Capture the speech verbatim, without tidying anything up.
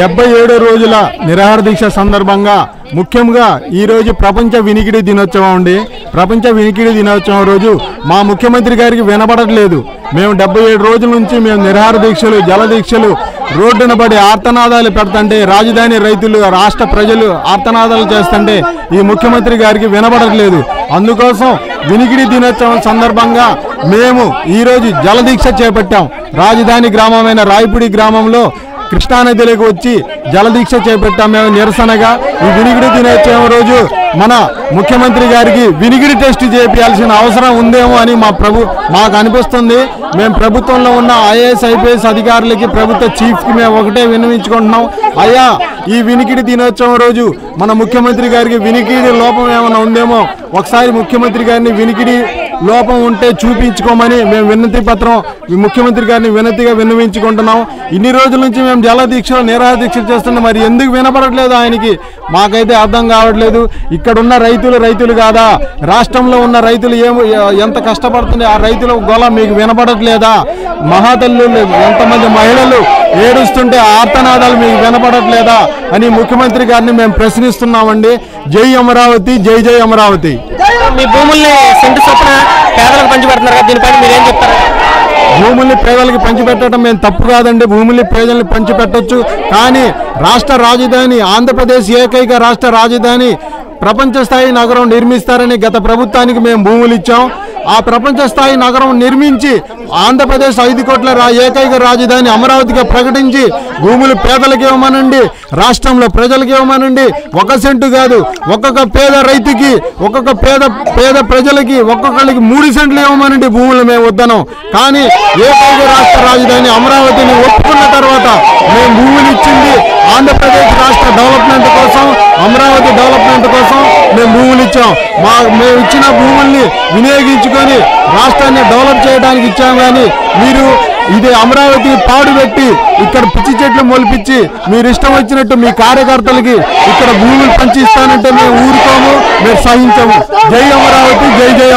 డెబ్బై ఏడో రోజుల నిరాహార దీక్ష సందర్భంగా ముఖ్యంగా ఈ రోజు ప్రపంచ వినికిడి దినోత్సవం అండి. ప్రపంచ వినికిడి దినోత్సవం రోజు మా ముఖ్యమంత్రి గారికి వినబడట్లేదు. మేము డెబ్బై ఏడు రోజుల నుంచి మేము నిరాహార దీక్షలు, జల దీక్షలు, రోడ్డున పడి ఆర్తనాదాలు పెడుతుంటే, రాజధాని రైతులు, రాష్ట్ర ప్రజలు ఆర్తనాదాలు చేస్తుంటే ఈ ముఖ్యమంత్రి గారికి వినబడట్లేదు. అందుకోసం వినికిడి దినోత్సవం సందర్భంగా మేము ఈరోజు జల దీక్ష చేపట్టాం. రాజధాని గ్రామమైన రాయపూడి గ్రామంలో కృష్ణానదిలోకి వచ్చి జలదీక్ష చేపట్టాం మేము నిరసనగా. ఈ వినికిడి దినోత్సవం రోజు మన ముఖ్యమంత్రి గారికి వినికిడి టెస్ట్ చేయాల్సిన అవసరం ఉందేమో అని మా ప్రభు మాకు అనిపిస్తుంది. మేము ప్రభుత్వంలో ఉన్న ఐఏఎస్ ఐపీఎస్ అధికారులకి, ప్రభుత్వ చీఫ్కి మేము ఒకటే విన్నవించుకుంటున్నాం, అయ్యా ఈ వినికిడి దినోత్సవం రోజు మన ముఖ్యమంత్రి గారికి వినికిడి లోపం ఏమైనా ఉందేమో ఒకసారి ముఖ్యమంత్రి గారిని వినికిడి లోపం ఉంటే చూపించుకోమని మేము వినతి పత్రం ముఖ్యమంత్రి గారిని వినతిగా విన్నవించుకుంటున్నాం. ఇన్ని రోజుల నుంచి మేము జల దీక్ష, నిరాహార దీక్ష చేస్తున్నాం, మరి ఎందుకు వినపడట్లేదు ఆయనకి మాకైతే అర్థం కావట్లేదు. ఇక్కడున్న రైతులు రైతులు కాదా? రాష్ట్రంలో ఉన్న రైతులు ఏమో ఎంత కష్టపడుతుంది, ఆ రైతుల గొల మీకు వినపడట్లేదా? మహాతల్లు ఎంతమంది మహిళలు ఏడుస్తుంటే ఆర్తనాదాలు మీకు వినపడట్లేదా అని ముఖ్యమంత్రి గారిని మేము ప్రశ్నిస్తున్నామండి. జై అమరావతి, జై జై అమరావతి. మీ భూముల్ని సెంటు చొప్పున పేదలకు పంచిపెడుతున్నారు కదా, దీనిపైన మీరేం చెప్తారు? భూముల్ని పేదలకు పంచిపెట్టడం మేము తప్పు కాదండి, భూముల్ని పేదలకు పంచిపెట్టచ్చు. కానీ రాష్ట్ర రాజధాని, ఆంధ్రప్రదేశ్ ఏకైక రాష్ట్ర రాజధాని, ప్రపంచ స్థాయి నగరం నిర్మిస్తారని గత ప్రభుత్వానికి మేము భూములు ఇచ్చాం. ఆ ప్రపంచ స్థాయి నగరం నిర్మించి ఆంధ్రప్రదేశ్ ఐదు కోట్ల రా ఏకైక రాజధాని అమరావతిగా ప్రకటించి భూములు పేదలకు ఇవ్వమనండి, రాష్ట్రంలో ప్రజలకు ఇవ్వమనండి. ఒక సెంటు కాదు, ఒక్కొక్క పేద రైతుకి, ఒక్కొక్క పేద పేద ప్రజలకి ఒక్కొక్కరికి మూడు సెంట్లు ఇవ్వమనండి భూములు మేము వద్దనం. కానీ ఏకైక రాష్ట్ర రాజధాని అమరావతిని ఒప్పుకున్న తర్వాత మేము భూములు ఇచ్చింది ఆంధ్రప్రదేశ్ రాష్ట్ర డెవలప్మెంట్ కోసం, అమరావతి డెవలప్మెంట్ కోసం మేము భూములు ఇచ్చాం. మా మేము ఇచ్చిన భూముల్ని వినియోగించుకొని రాష్ట్రాన్ని డెవలప్ చేయడానికి ఇచ్చాం. కానీ మీరు ఇది అమరావతి పాడు పెట్టి ఇక్కడ పిచ్చి చెట్లు మొలిపించి మీరు ఇష్టం వచ్చినట్టు మీ కార్యకర్తలకి ఇక్కడ భూములు పంచిస్తానంటే మేము ఊరుకోము, మేము సహించము. జై అమరావతి, జై జయ.